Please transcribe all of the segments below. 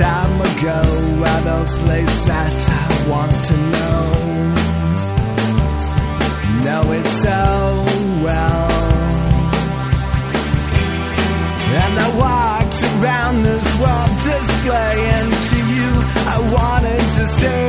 time ago at a place that I want to know. Know it so well. And I walked around this world displaying to you I wanted to say.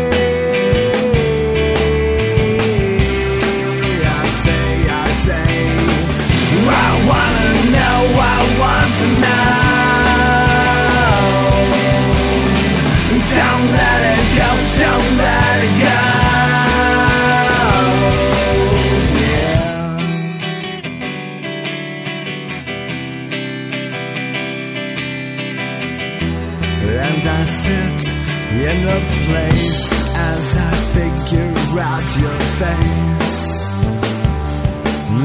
And I sit in a place as I figure out your face.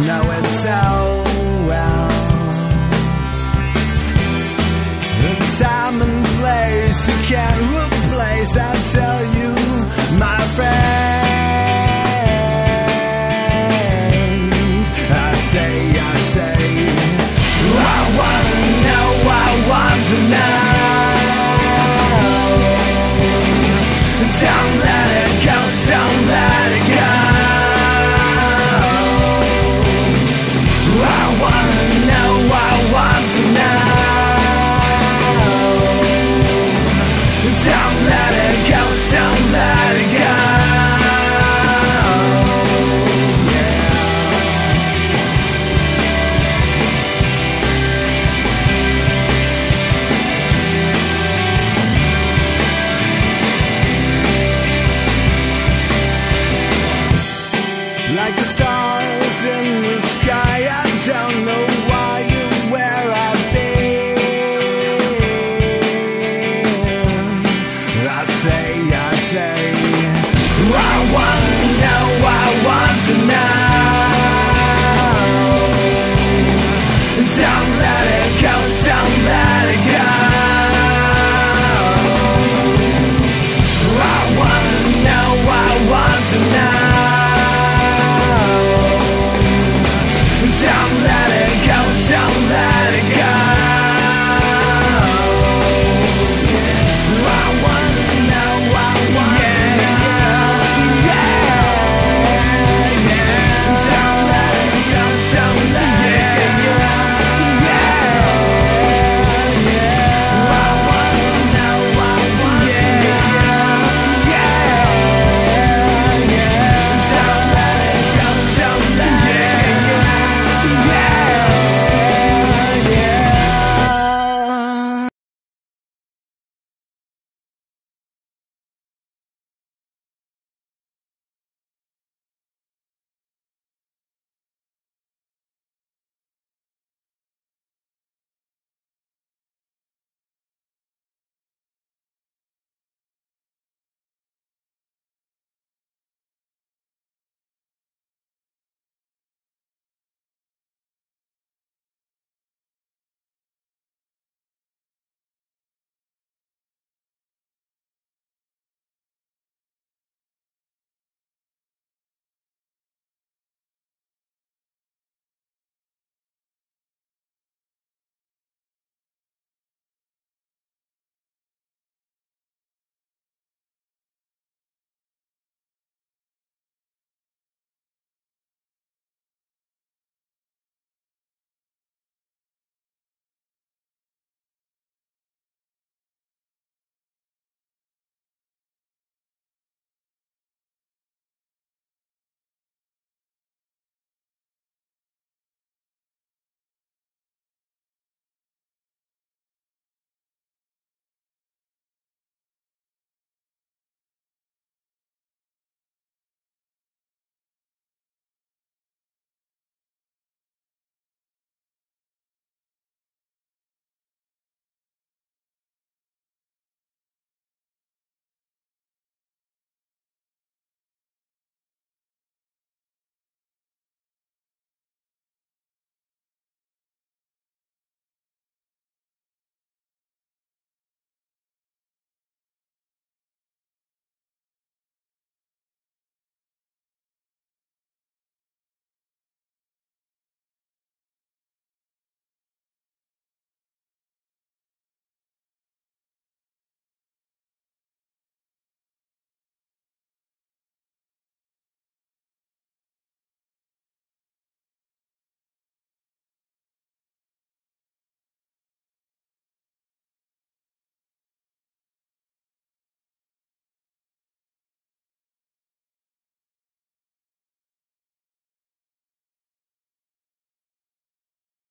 Know it so well. The time and place you can't.